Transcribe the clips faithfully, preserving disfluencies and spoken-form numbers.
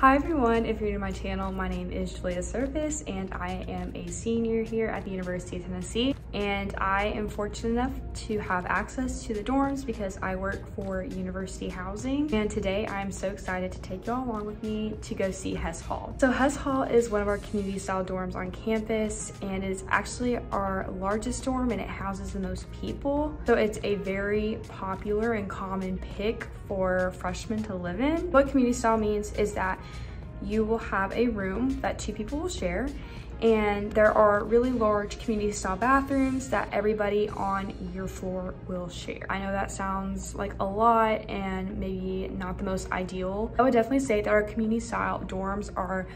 Hi everyone, if you're new to my channel, my name is Julia Surface and I am a senior here at the University of Tennessee, and I am fortunate enough to have access to the dorms because I work for university housing, and today I'm so excited to take y'all along with me to go see Hess Hall. So Hess Hall is one of our community style dorms on campus, and it's actually our largest dorm and it houses the most people. So it's a very popular and common pick for freshmen to live in. What community style means is that you will have a room that two people will share, and there are really large community style bathrooms that everybody on your floor will share. I know that sounds like a lot and maybe not the most ideal. I would definitely say that our community style dorms are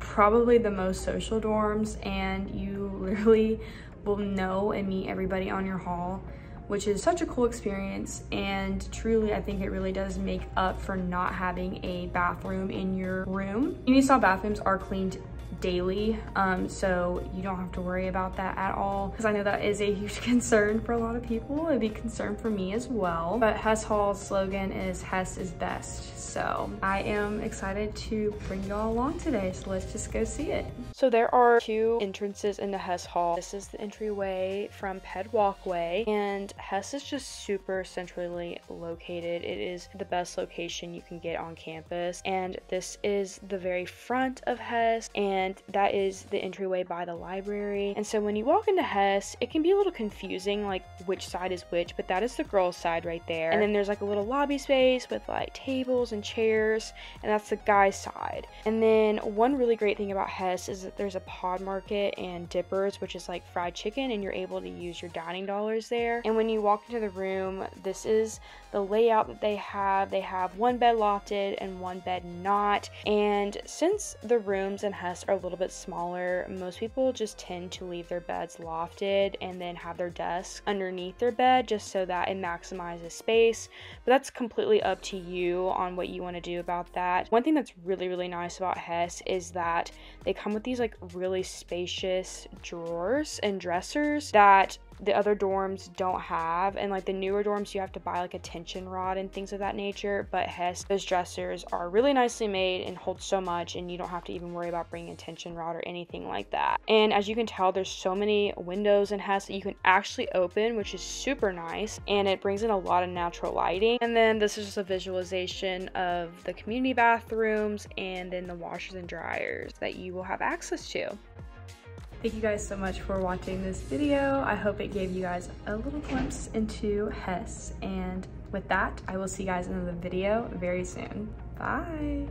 probably the most social dorms, and you literally will know and meet everybody on your hall, which is such a cool experience. And truly, I think it really does make up for not having a bathroom in your room. Community style bathrooms are cleaned daily, um, so you don't have to worry about that at all, because I know that is a huge concern for a lot of people. It'd be a concern for me as well. But Hess Hall's slogan is "Hess is best." So I am excited to bring y'all along today, so let's just go see it. So there are two entrances into Hess Hall. This is the entryway from Ped Walkway, and Hess is just super centrally located. It is the best location you can get on campus, and this is the very front of Hess, and that is the entryway by the library. And so when you walk into Hess, it can be a little confusing, like which side is which, but that is the girls' side right there. And then there's like a little lobby space with like tables and chairs, and that's the guys' side. And then one really great thing about Hess is that there's a pod market and dippers, which is like fried chicken, and you're able to use your dining dollars there. And when you walk into the room, this is the layout that they have. They have one bed lofted and one bed not, and since the rooms in Hess are a little bit smaller, most people just tend to leave their beds lofted and then have their desk underneath their bed, just so that it maximizes space. But that's completely up to you on what you want to do about that. One thing that's really really nice about Hess is that they come with these like really spacious drawers and dressers that the other dorms don't have, and like the newer dorms you have to buy like a tension rod and things of that nature, but Hess, those dressers are really nicely made and hold so much, and you don't have to even worry about bringing a tension rod or anything like that. And as you can tell, there's so many windows in Hess that you can actually open, which is super nice, and it brings in a lot of natural lighting. And then this is just a visualization of the community bathrooms and then the washers and dryers that you will have access to. Thank you guys so much for watching this video. I hope it gave you guys a little glimpse into Hess. And with that, I will see you guys in another video very soon. Bye.